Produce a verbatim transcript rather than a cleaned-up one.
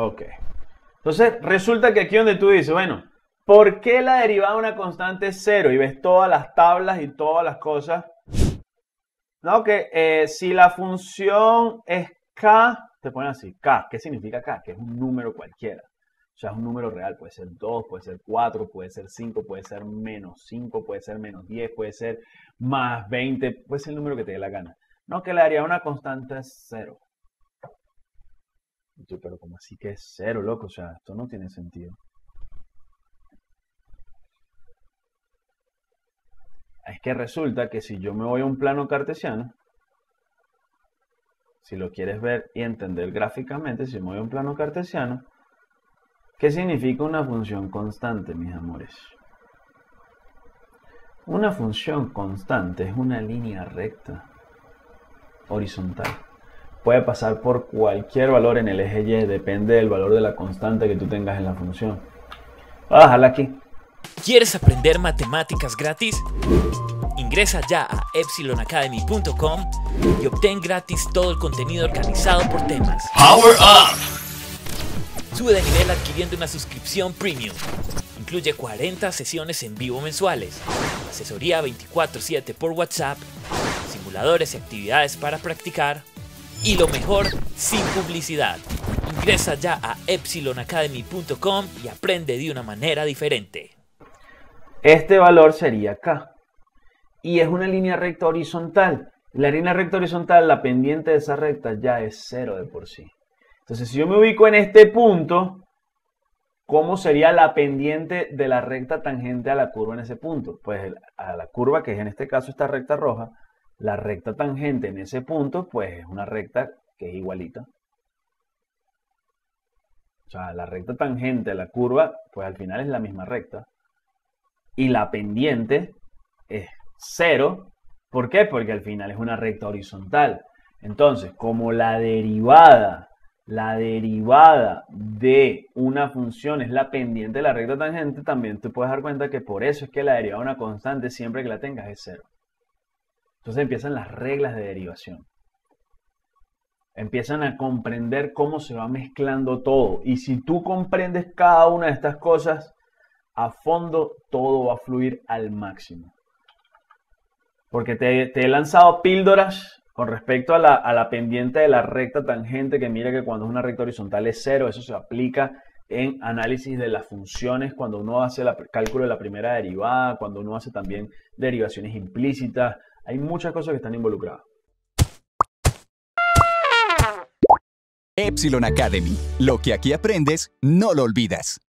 Ok. Entonces, resulta que aquí donde tú dices, bueno, ¿por qué la derivada de una constante es cero? Y ves todas las tablas y todas las cosas. No, que eh, si la función es k, te ponen así, k. ¿Qué significa k? Que es un número cualquiera. O sea, es un número real. Puede ser dos, puede ser cuatro, puede ser cinco, puede ser menos cinco, puede ser menos diez, puede ser más veinte. Puede ser el número que te dé la gana. No, que la derivada de una constante es cero. Yo, pero como así que es cero, loco, o sea, esto no tiene sentido. Es que resulta que si yo me voy a un plano cartesiano, si lo quieres ver y entender gráficamente, si me voy a un plano cartesiano, ¿qué significa una función constante, mis amores? Una función constante es una línea recta, horizontal. Puede pasar por cualquier valor en el eje Y, depende del valor de la constante que tú tengas en la función. Voy a dejarla aquí. ¿Quieres aprender matemáticas gratis? Ingresa ya a epsilon akdemy punto com y obtén gratis todo el contenido organizado por temas. Power Up. Sube de nivel adquiriendo una suscripción premium. Incluye cuarenta sesiones en vivo mensuales, asesoría veinticuatro siete por WhatsApp, simuladores y actividades para practicar. Y lo mejor, sin publicidad. Ingresa ya a epsilon akdemy punto com y aprende de una manera diferente. Este valor sería K. Y es una línea recta horizontal. La línea recta horizontal, la pendiente de esa recta ya es cero de por sí. Entonces, si yo me ubico en este punto, ¿cómo sería la pendiente de la recta tangente a la curva en ese punto? Pues a la curva, que es en este caso esta recta roja, la recta tangente en ese punto, pues es una recta que es igualita. O sea, la recta tangente de la curva, pues al final es la misma recta. Y la pendiente es cero. ¿Por qué? Porque al final es una recta horizontal. Entonces, como la derivada, la derivada de una función es la pendiente de la recta tangente, también te puedes dar cuenta que por eso es que la derivada de una constante, siempre que la tengas, es cero. Entonces empiezan las reglas de derivación. Empiezan a comprender cómo se va mezclando todo. Y si tú comprendes cada una de estas cosas a fondo, todo va a fluir al máximo. Porque te, te he lanzado píldoras con respecto a la, a la pendiente de la recta tangente, que mira que cuando es una recta horizontal es cero. Eso se aplica en análisis de las funciones, cuando uno hace el cálculo de la primera derivada, cuando uno hace también derivaciones implícitas. Hay muchas cosas que están involucradas. Épsilon Akdemy. Lo que aquí aprendes, no lo olvidas.